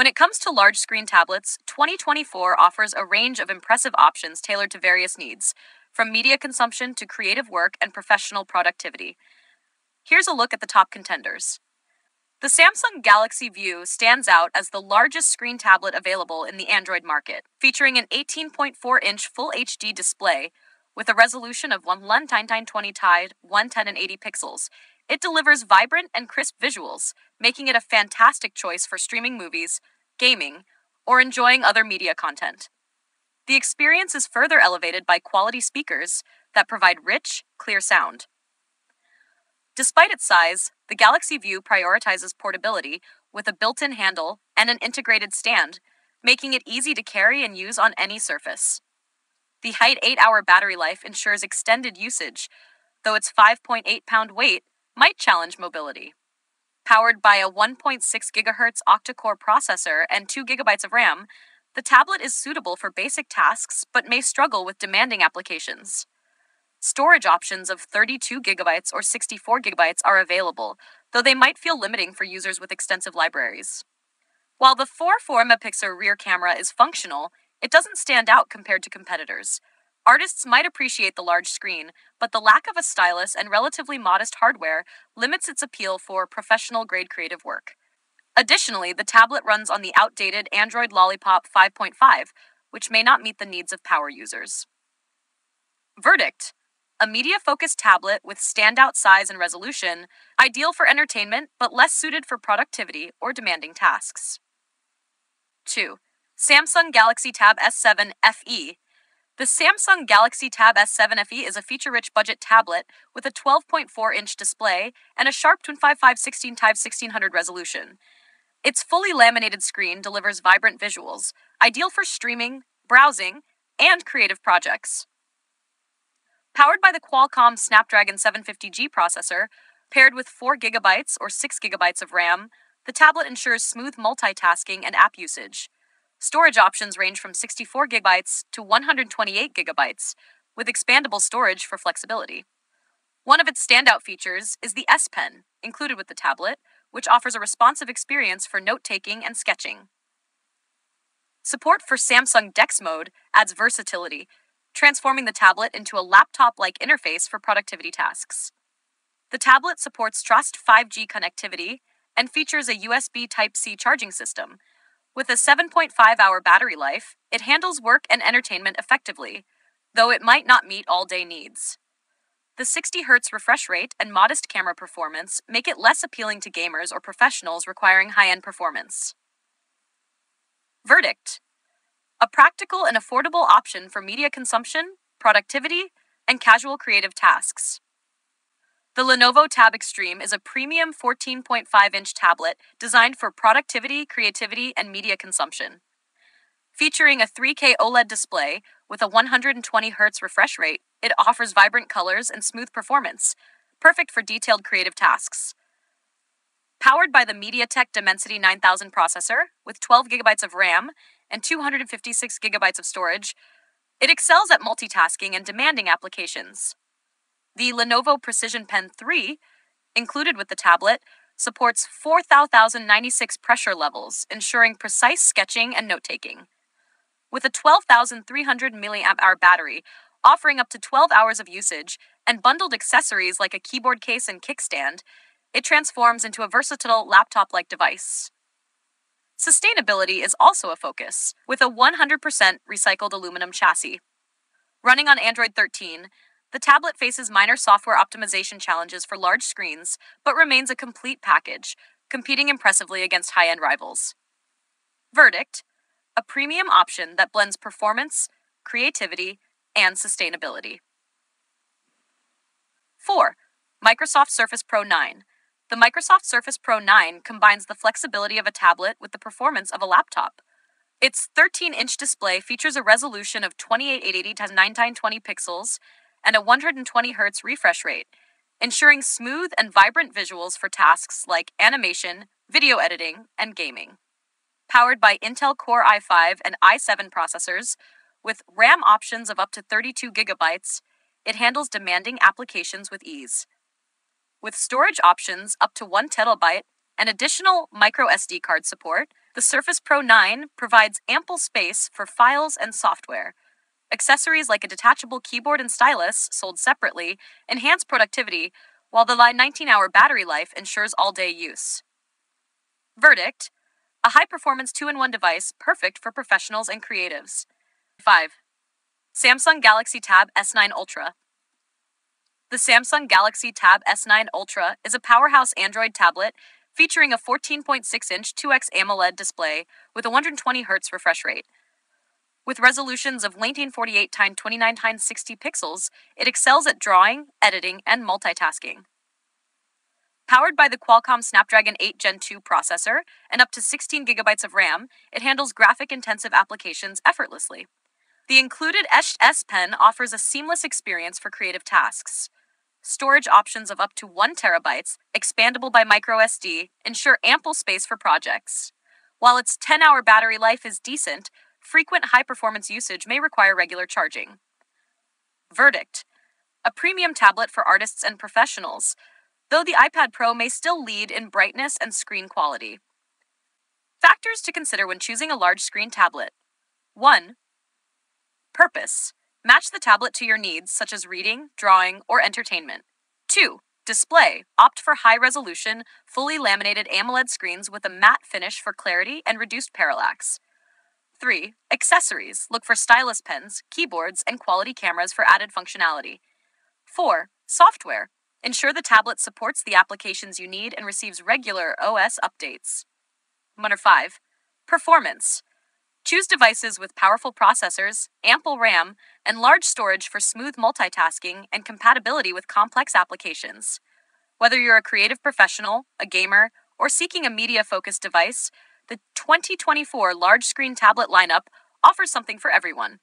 When it comes to large screen tablets, 2024 offers a range of impressive options tailored to various needs, from media consumption to creative work and professional productivity. Here's a look at the top contenders. The Samsung Galaxy View stands out as the largest screen tablet available in the Android market, featuring an 18.4-inch Full HD display with a resolution of 1920x1080 pixels. It delivers vibrant and crisp visuals, making it a fantastic choice for streaming movies, gaming, or enjoying other media content. The experience is further elevated by quality speakers that provide rich, clear sound. Despite its size, the Galaxy View prioritizes portability with a built-in handle and an integrated stand, making it easy to carry and use on any surface. The height 8-hour battery life ensures extended usage, though its 5.8-pound weight might challenge mobility. Powered by a 1.6 GHz octa-core processor and 2 GB of RAM, the tablet is suitable for basic tasks but may struggle with demanding applications. Storage options of 32 GB or 64 GB are available, though they might feel limiting for users with extensive libraries. While the 4-megapixel rear camera is functional, it doesn't stand out compared to competitors. Artists might appreciate the large screen, but the lack of a stylus and relatively modest hardware limits its appeal for professional-grade creative work. Additionally, the tablet runs on the outdated Android Lollipop 5.5, which may not meet the needs of power users. Verdict: a media-focused tablet with standout size and resolution, ideal for entertainment but less suited for productivity or demanding tasks. 2. Samsung Galaxy Tab S7 FE. The Samsung Galaxy Tab S7 FE is a feature-rich budget tablet with a 12.4-inch display and a sharp 255x1600 resolution. Its fully laminated screen delivers vibrant visuals, ideal for streaming, browsing, and creative projects. Powered by the Qualcomm Snapdragon 750G processor, paired with 4 GB or 6 GB of RAM, the tablet ensures smooth multitasking and app usage. Storage options range from 64 GB to 128 GB, with expandable storage for flexibility. One of its standout features is the S Pen, included with the tablet, which offers a responsive experience for note-taking and sketching. Support for Samsung DEX mode adds versatility, transforming the tablet into a laptop-like interface for productivity tasks. The tablet supports Trust 5G connectivity and features a USB Type-C charging system. With a 7.5-hour battery life, it handles work and entertainment effectively, though it might not meet all-day needs. The 60 Hz refresh rate and modest camera performance make it less appealing to gamers or professionals requiring high-end performance. Verdict: a practical and affordable option for media consumption, productivity, and casual creative tasks. The Lenovo Tab Extreme is a premium 14.5-inch tablet designed for productivity, creativity, and media consumption. Featuring a 3K OLED display with a 120 Hz refresh rate, it offers vibrant colors and smooth performance, perfect for detailed creative tasks. Powered by the MediaTek Dimensity 9000 processor with 12 GB of RAM and 256 GB of storage, it excels at multitasking and demanding applications. The Lenovo Precision Pen 3, included with the tablet, supports 4096 pressure levels, ensuring precise sketching and note-taking. With a 12,300 mAh battery, offering up to 12 hours of usage, and bundled accessories like a keyboard case and kickstand, it transforms into a versatile laptop-like device. Sustainability is also a focus, with a 100% recycled aluminum chassis. Running on Android 13, the tablet faces minor software optimization challenges for large screens, but remains a complete package, competing impressively against high-end rivals. Verdict: a premium option that blends performance, creativity, and sustainability. 4. Microsoft Surface Pro 9. The Microsoft Surface Pro 9 combines the flexibility of a tablet with the performance of a laptop. Its 13-inch display features a resolution of 2880x1920 pixels, and a 120 Hz refresh rate, ensuring smooth and vibrant visuals for tasks like animation, video editing, and gaming. Powered by Intel Core i5 and i7 processors, with RAM options of up to 32 GB, it handles demanding applications with ease. With storage options up to 1 TB and additional microSD card support, The Surface Pro 9 provides ample space for files and software. Accessories like a detachable keyboard and stylus, sold separately, enhance productivity, while the 19-hour battery life ensures all-day use. Verdict: a high-performance 2-in-1 device perfect for professionals and creatives. 5. Samsung Galaxy Tab S9 Ultra. The Samsung Galaxy Tab S9 Ultra is a powerhouse Android tablet featuring a 14.6-inch 2X AMOLED display with a 120Hz refresh rate. With resolutions of 1948 x 29 x 60 pixels, it excels at drawing, editing, and multitasking. Powered by the Qualcomm Snapdragon 8 Gen 2 processor and up to 16GB of RAM, it handles graphic-intensive applications effortlessly. The included S Pen offers a seamless experience for creative tasks. Storage options of up to 1TB, expandable by microSD, ensure ample space for projects. While its 10-hour battery life is decent, frequent high-performance usage may require regular charging. Verdict: a premium tablet for artists and professionals, though the iPad Pro may still lead in brightness and screen quality. Factors to consider when choosing a large-screen tablet. 1. Purpose: match the tablet to your needs, such as reading, drawing, or entertainment. 2. Display: opt for high-resolution, fully laminated AMOLED screens with a matte finish for clarity and reduced parallax. 3. Accessories: look for stylus pens, keyboards, and quality cameras for added functionality. 4. Software: ensure the tablet supports the applications you need and receives regular OS updates. Number 5. Performance: choose devices with powerful processors, ample RAM, and large storage for smooth multitasking and compatibility with complex applications. Whether you're a creative professional, a gamer, or seeking a media-focused device, the 2024 large-screen tablet lineup offers something for everyone.